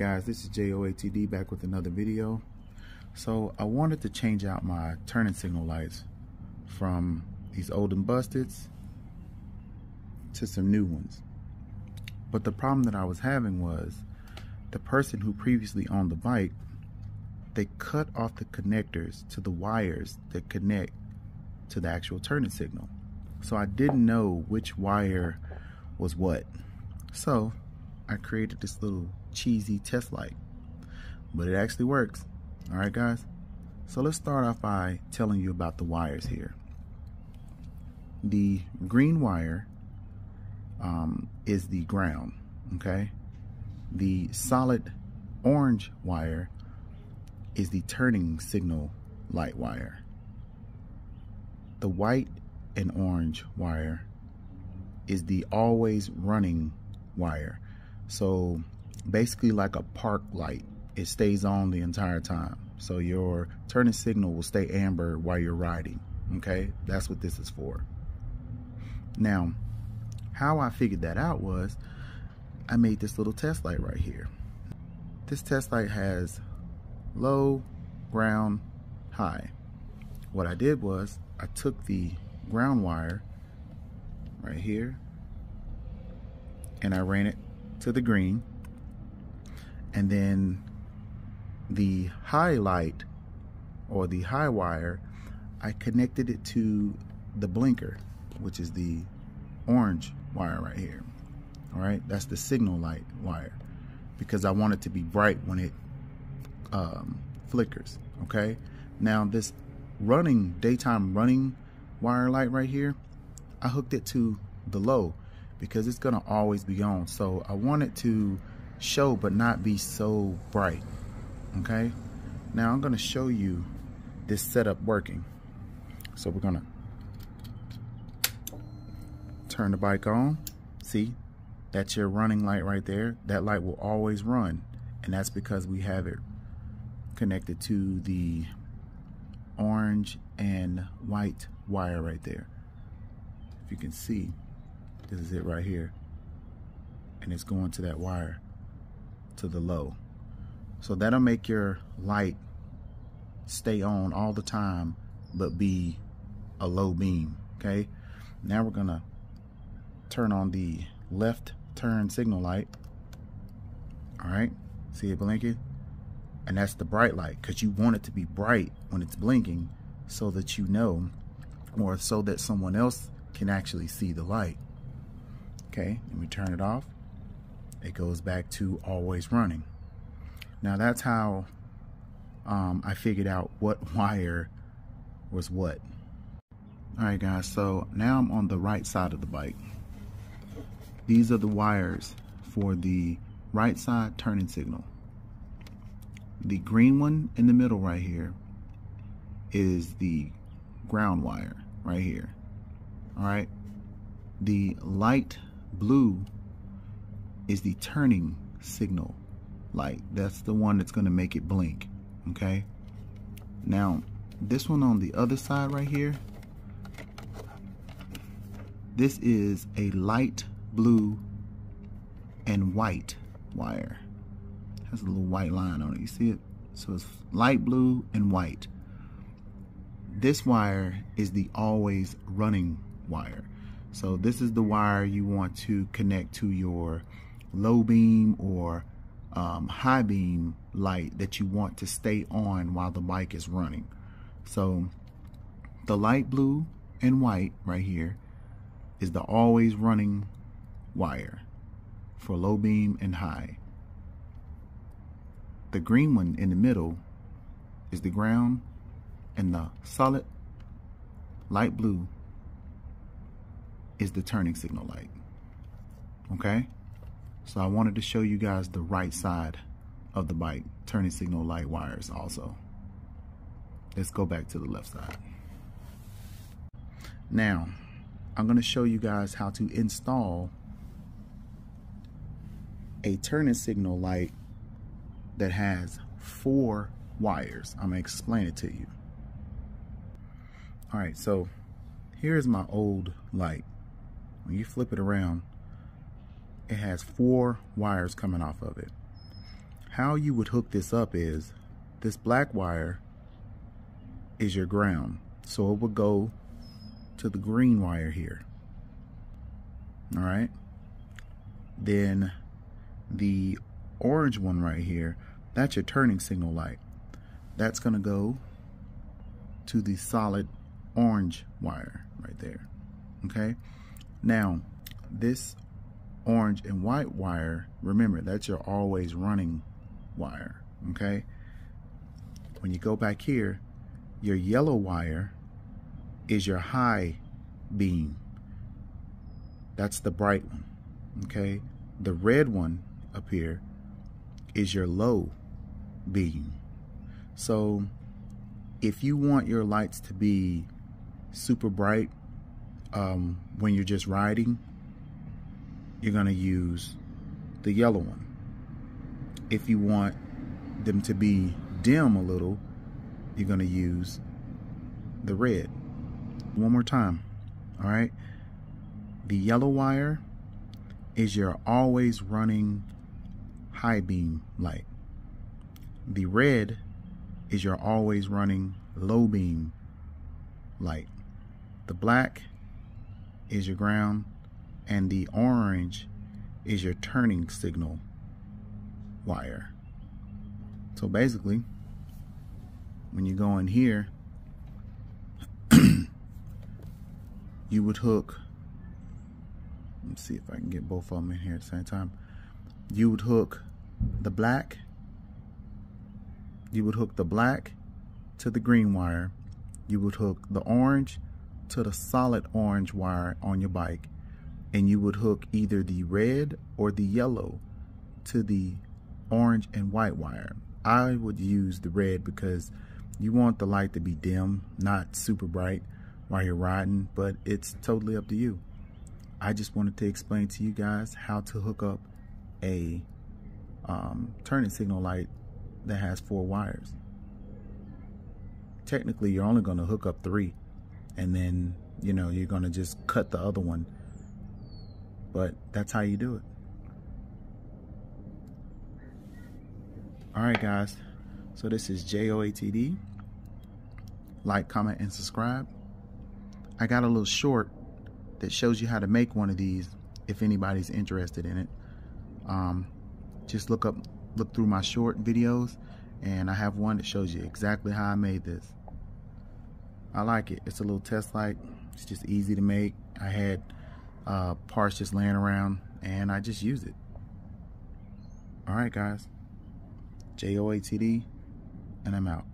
guys, this is JOATD back with another video. So I wanted to change out my turning signal lights from these old and busteds to some new ones. But the problem that I was having was the person who previously owned the bike, they cut off the connectors to the wires that connect to the actual turning signal. So I didn't know which wire was what. So I created this little cheesy test light, but it actually works. All right, guys, so let's start off by telling you about the wires here. The green wire is the ground, okay? The solid orange wire is the turning signal light wire. The white and orange wire is the always running wire. So basically like a park light, it stays on the entire time. So your turning signal will stay amber while you're riding, okay? That's what this is for. Now, how I figured that out was I made this little test light right here. This test light has low, ground, high. What I did was I took the ground wire right here and I ran it to the green, and then the high light or the high wire, I connected it to the blinker, which is the orange wire right here. All right, that's the signal light wire, because I want it to be bright when it flickers. Okay, now this running daytime running wire light right here, I hooked it to the low, because it's gonna always be on. So I want it to show but not be so bright, okay? Now I'm gonna show you this setup working. So we're gonna turn the bike on. See, that's your running light right there. That light will always run, and that's because we have it connected to the orange and white wire right there. If you can see, this is it right here, and it's going to that wire, to the low. So that'll make your light stay on all the time, but be a low beam, okay? Now we're gonna turn on the left turn signal light. All right, see it blinking? And that's the bright light, because you want it to be bright when it's blinking, so that you know, or so that someone else can actually see the light. Okay, and we turn it off. It goes back to always running. Now that's how I figured out what wire was what. All right, guys, so now I'm on the right side of the bike. These are the wires for the right side turning signal. The green one in the middle right here is the ground wire right here. All right, the light blue is the turning signal light. That's the one that's going to make it blink, okay? Now this one on the other side right here, this is a light blue and white wire. It has a little white line on it, you see it? So it's light blue and white. This wire is the always running wire. So this is the wire you want to connect to your low beam or high beam light that you want to stay on while the bike is running. So the light blue and white right here is the always running wire for low beam and high. The green one in the middle is the ground, and the solid light blue is the turning signal light, okay? So I wanted to show you guys the right side of the bike turning signal light wires also. Let's go back to the left side. Now, I'm gonna show you guys how to install a turning signal light that has 4 wires. I'm gonna explain it to you. All right, so here's my old light. When you flip it around, it has 4 wires coming off of it. how you would hook this up is this black wire is your ground. So it would go to the green wire here. All right. Then the orange one right here, that's your turning signal light. That's going to go to the solid orange wire right there. Okay. Now, this orange and white wire, remember, that's your always running wire. Okay. When you go back here, your yellow wire is your high beam. That's the bright one. Okay. The red one up here is your low beam. So if you want your lights to be super bright when you're just riding, you're going to use the yellow one. If you want them to be dim a little, you're going to use the red. One more time. All right. The yellow wire is your always running high beam light. The red is your always running low beam light. The black is your ground, and the orange is your turning signal wire. So basically, when you go in here, you would hook, let's see if I can get both of them in here at the same time. You would hook the black, you would hook the black to the green wire. You would hook the orange to the solid orange wire on your bike. And you would hook either the red or the yellow to the orange and white wire. I would use the red because you want the light to be dim, not super bright while you're riding, but it's totally up to you. I just wanted to explain to you guys how to hook up a turning signal light that has 4 wires. Technically, you're only going to hook up 3, and then, you know, you're going to just cut the other one. But that's how you do it. All right, guys. So this is JOATD. Like, comment, and subscribe. I got a little short that shows you how to make one of these if anybody's interested in it. Just look through my short videos, and I have one that shows you exactly how I made this. I like it. It's a little test light. It's just easy to make. I had parts just laying around, and I just used it. All right, guys. JOATD, and I'm out.